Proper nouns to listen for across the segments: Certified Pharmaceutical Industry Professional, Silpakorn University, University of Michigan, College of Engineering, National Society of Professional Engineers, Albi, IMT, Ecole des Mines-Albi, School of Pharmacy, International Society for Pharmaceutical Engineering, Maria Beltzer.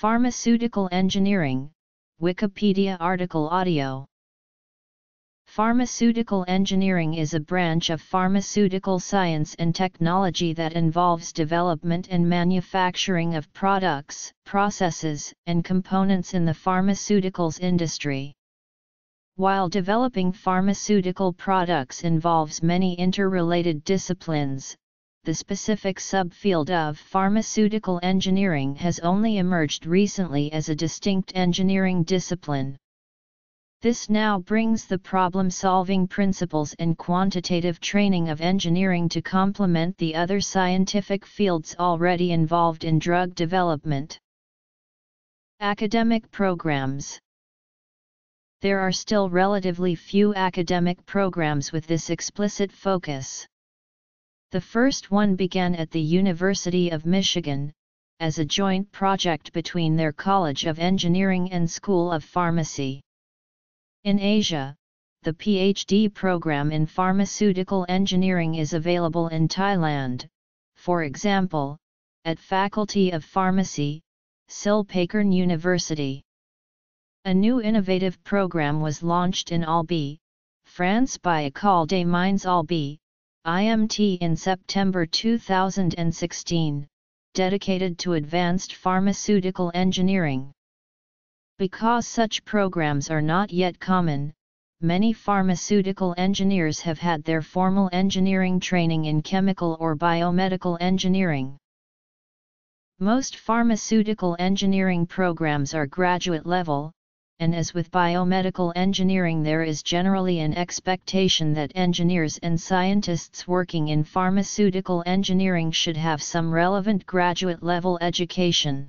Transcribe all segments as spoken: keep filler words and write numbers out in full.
Pharmaceutical Engineering, Wikipedia article audio. Pharmaceutical engineering is a branch of pharmaceutical science and technology that involves development and manufacturing of products, processes, and components in the pharmaceuticals industry. While developing pharmaceutical products involves many interrelated disciplines, the specific subfield of pharmaceutical engineering has only emerged recently as a distinct engineering discipline. This now brings the problem-solving principles and quantitative training of engineering to complement the other scientific fields already involved in drug development. Academic programs. There are still relatively few academic programs with this explicit focus. The first one began at the University of Michigan, as a joint project between their College of Engineering and School of Pharmacy. In Asia, the PhD program in pharmaceutical engineering is available in Thailand, for example, at Faculty of Pharmacy, Silpakorn University. A new innovative program was launched in Albi, France by Ecole des Mines-Albi, I M T in September two thousand sixteen, dedicated to advanced pharmaceutical engineering. Because such programs are not yet common, many pharmaceutical engineers have had their formal engineering training in chemical or biomedical engineering. Most pharmaceutical engineering programs are graduate level, and as with biomedical engineering, there is generally an expectation that engineers and scientists working in pharmaceutical engineering should have some relevant graduate level education.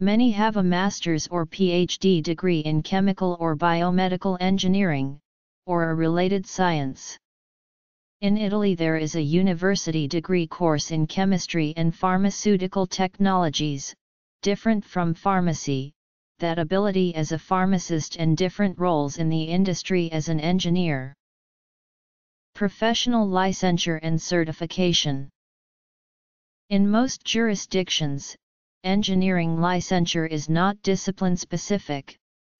Many have a master's or PhD degree in chemical or biomedical engineering, or a related science. In Italy, there is a university degree course in chemistry and pharmaceutical technologies, different from pharmacy, that ability as a pharmacist and different roles in the industry as an engineer. Professional licensure and certification. In most jurisdictions, engineering licensure is not discipline-specific,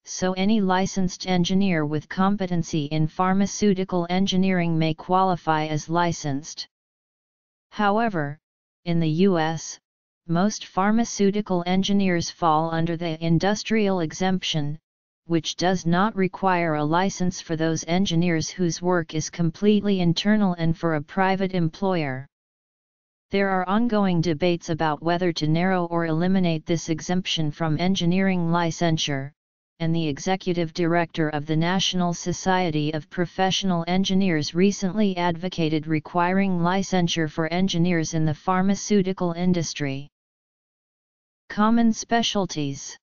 so any licensed engineer with competency in pharmaceutical engineering may qualify as licensed. However, in the U S, most pharmaceutical engineers fall under the industrial exemption, which does not require a license for those engineers whose work is completely internal and for a private employer. There are ongoing debates about whether to narrow or eliminate this exemption from engineering licensure, and the executive director of the National Society of Professional Engineers recently advocated requiring licensure for engineers in the pharmaceutical industry. Common specialties.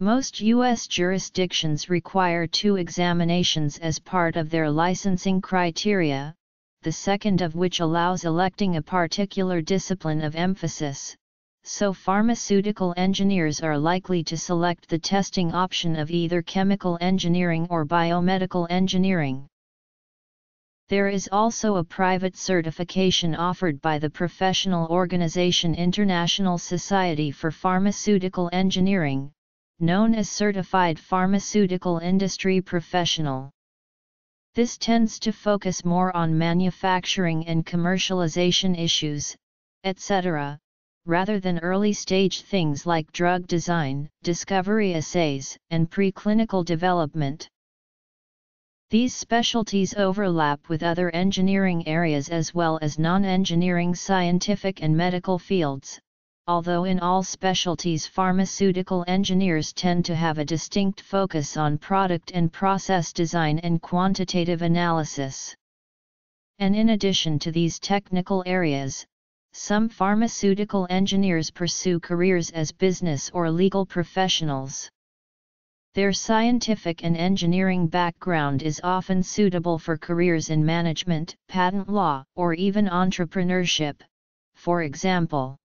Most U S jurisdictions require two examinations as part of their licensing criteria, the second of which allows electing a particular discipline of emphasis, so pharmaceutical engineers are likely to select the testing option of either chemical engineering or biomedical engineering. There is also a private certification offered by the professional organization International Society for Pharmaceutical Engineering, known as Certified Pharmaceutical Industry Professional. This tends to focus more on manufacturing and commercialization issues, et cetera, rather than early-stage things like drug design, discovery assays, and preclinical development. These specialties overlap with other engineering areas as well as non-engineering scientific and medical fields, although in all specialties pharmaceutical engineers tend to have a distinct focus on product and process design and quantitative analysis. And in addition to these technical areas, some pharmaceutical engineers pursue careers as business or legal professionals. Their scientific and engineering background is often suitable for careers in management, patent law, or even entrepreneurship, for example.